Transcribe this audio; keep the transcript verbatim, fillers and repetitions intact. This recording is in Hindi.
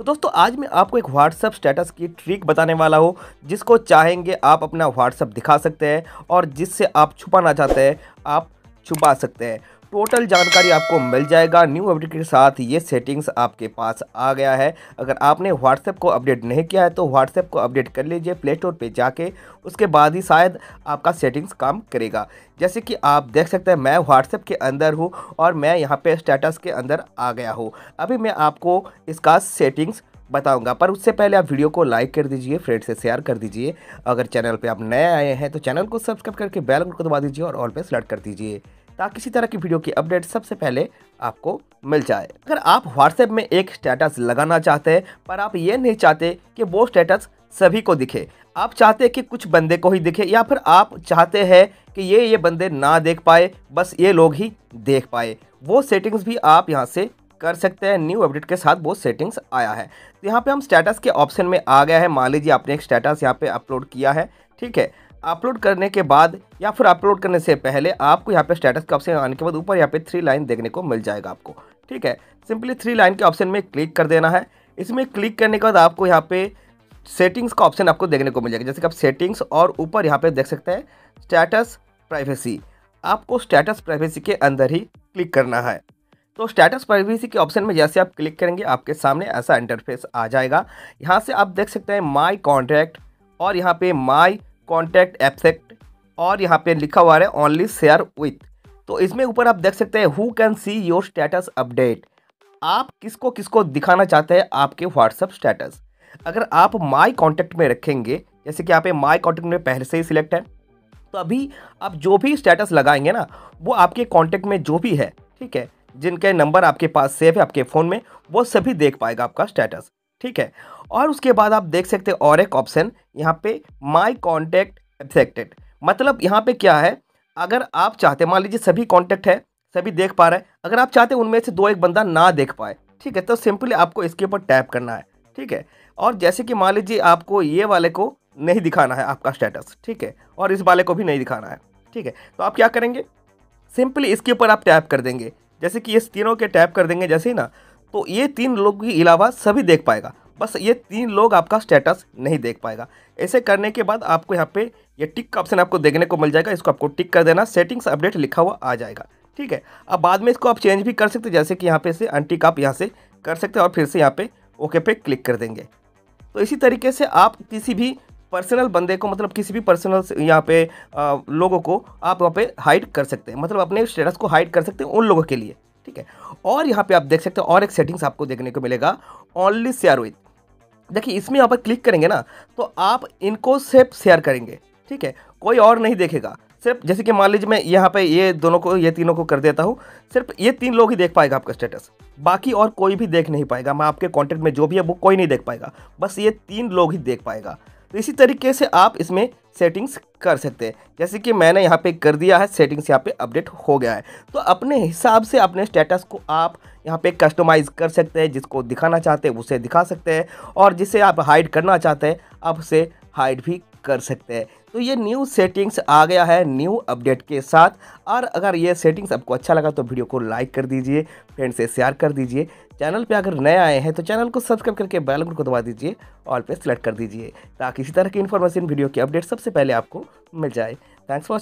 तो दोस्तों आज मैं आपको एक WhatsApp स्टेटस की ट्रिक बताने वाला हूँ, जिसको चाहेंगे आप अपना WhatsApp दिखा सकते हैं और जिससे आप छुपाना चाहते हैं आप छुपा सकते हैं। टोटल जानकारी आपको मिल जाएगा। न्यू अपडेट के साथ ये सेटिंग्स आपके पास आ गया है। अगर आपने WhatsApp को अपडेट नहीं किया है तो WhatsApp को अपडेट कर लीजिए प्ले स्टोर पर जाके, उसके बाद ही शायद आपका सेटिंग्स काम करेगा। जैसे कि आप देख सकते हैं मैं WhatsApp के अंदर हूँ और मैं यहाँ पे स्टेटस के अंदर आ गया हूँ। अभी मैं आपको इसका सेटिंग्स बताऊंगा, पर उससे पहले आप वीडियो को लाइक कर दीजिए, फ्रेंड से शेयर कर दीजिए। अगर चैनल पे आप नए आए हैं तो चैनल को सब्सक्राइब करके बेल आइकन को दबा दीजिए और ऑल पे सेलेक्ट कर दीजिए, ताकि इसी तरह की वीडियो की अपडेट सबसे पहले आपको मिल जाए। अगर आप WhatsApp में एक स्टेटस लगाना चाहते हैं पर आप ये नहीं चाहते कि वो स्टेटस सभी को दिखे, आप चाहते हैं कि कुछ बंदे को ही दिखे, या फिर आप चाहते हैं कि ये ये बंदे ना देख पाए, बस ये लोग ही देख पाए, वो सेटिंग्स भी आप यहाँ से कर सकते हैं। न्यू अपडेट के साथ वो सेटिंग्स आया है। तो यहाँ पे हम स्टेटस के ऑप्शन में आ गया है। मान लीजिए आपने एक स्टेटस यहाँ पे अपलोड किया है, ठीक है। अपलोड करने के बाद या फिर अपलोड करने से पहले आपको यहाँ पे स्टेटस के ऑप्शन आने के बाद ऊपर यहाँ पे थ्री लाइन देखने को मिल जाएगा आपको, ठीक है। सिंपली थ्री लाइन के ऑप्शन में क्लिक कर देना है। इसमें क्लिक करने के बाद आपको यहाँ पे सेटिंग्स का ऑप्शन आपको देखने को मिल जाएगा। जैसे कि आप सेटिंग्स और ऊपर यहाँ पे देख सकते हैं स्टेटस प्राइवेसी, आपको स्टेटस प्राइवेसी के अंदर ही क्लिक करना है। तो स्टेटस प्राइवेसी के ऑप्शन में जैसे आप क्लिक करेंगे आपके सामने ऐसा इंटरफेस आ जाएगा। यहाँ से आप देख सकते हैं माय कॉन्टैक्ट और यहाँ पे माय कॉन्टैक्ट एक्सेप्ट और यहाँ पे लिखा हुआ है ओनली शेयर विथ। तो इसमें ऊपर आप देख सकते हैं who can see your status update, आप किसको किसको दिखाना चाहते हैं आपके WhatsApp स्टेटस। अगर आप माय कॉन्टैक्ट में रखेंगे, जैसे कि यहाँ पे माय कॉन्टैक्ट में पहले से ही सिलेक्ट है, तो अभी आप जो भी स्टेटस लगाएंगे ना वो आपके कॉन्टैक्ट में जो भी है, ठीक है, जिनके नंबर आपके पास सेव है आपके फ़ोन में, वो सभी देख पाएगा आपका स्टेटस, ठीक है। और उसके बाद आप देख सकते हैं और एक ऑप्शन यहाँ पे माय कॉन्टैक्ट एक्सेप्टेड, मतलब यहाँ पे क्या है, अगर आप चाहते मान लीजिए सभी कॉन्टैक्ट है सभी देख पा रहे हैं, अगर आप चाहते हैं उनमें से दो एक बंदा ना देख पाए, ठीक है, तो सिंपली आपको इसके ऊपर टैप करना है, ठीक है। और जैसे कि मान लीजिए आपको ये वाले को नहीं दिखाना है आपका स्टेटस, ठीक है, और इस वाले को भी नहीं दिखाना है, ठीक है, तो आप क्या करेंगे सिंपली इसके ऊपर आप टैप कर देंगे। जैसे कि ये तीनों के टैप कर देंगे जैसे ही ना, तो ये तीन लोग के अलावा सभी देख पाएगा, बस ये तीन लोग आपका स्टेटस नहीं देख पाएगा। ऐसे करने के बाद आपको यहाँ पे ये टिक का ऑप्शन आपको देखने को मिल जाएगा, इसको आपको टिक कर देना, सेटिंग्स अपडेट लिखा हुआ आ जाएगा, ठीक है। अब बाद में इसको आप चेंज भी कर सकते हैं, जैसे कि यहाँ पे से अनटिक आप यहाँ से कर सकते हैं और फिर से यहाँ पे ओके पे क्लिक कर देंगे। तो इसी तरीके से आप किसी भी पर्सनल बंदे को, मतलब किसी भी पर्सनल यहाँ पे आ, लोगों को आप वहाँ पे हाइड कर सकते हैं, मतलब अपने स्टेटस को हाइड कर सकते हैं उन लोगों के लिए, ठीक है। और यहाँ पे आप देख सकते हैं और एक सेटिंग्स आपको देखने को मिलेगा ओनली शेयर विथ। देखिए इसमें यहाँ पर क्लिक करेंगे ना तो आप इनको सिर्फ शेयर करेंगे, ठीक है, कोई और नहीं देखेगा। सिर्फ जैसे कि मान लीजिए मैं यहाँ पे ये दोनों को ये तीनों को कर देता हूँ, सिर्फ ये तीन लोग ही देख पाएगा आपका स्टेटस, बाकी और कोई भी देख नहीं पाएगा। मैं आपके कॉन्टैक्ट में जो भी है वो कोई नहीं देख पाएगा, बस ये तीन लोग ही देख पाएगा। तो इसी तरीके से आप इसमें सेटिंग्स कर सकते हैं। जैसे कि मैंने यहाँ पे कर दिया है, सेटिंग्स यहाँ पे अपडेट हो गया है। तो अपने हिसाब से अपने स्टेटस को आप यहाँ पे कस्टमाइज़ कर सकते हैं, जिसको दिखाना चाहते हैं उसे दिखा सकते हैं और जिसे आप हाइड करना चाहते हैं आप उसे हाइड भी कर सकते हैं। तो ये न्यू सेटिंग्स आ गया है न्यू अपडेट के साथ। और अगर ये सेटिंग्स आपको अच्छा लगा तो वीडियो को लाइक कर दीजिए, फ्रेंड से शेयर कर दीजिए। चैनल पे अगर नए आए हैं तो चैनल को सब्सक्राइब करके बेल आइकन को दबा दीजिए, ऑल पे सेलेक्ट कर दीजिए, ताकि इसी तरह की इन्फॉर्मेशन वीडियो की अपडेट सबसे पहले आपको मिल जाए। Thanks for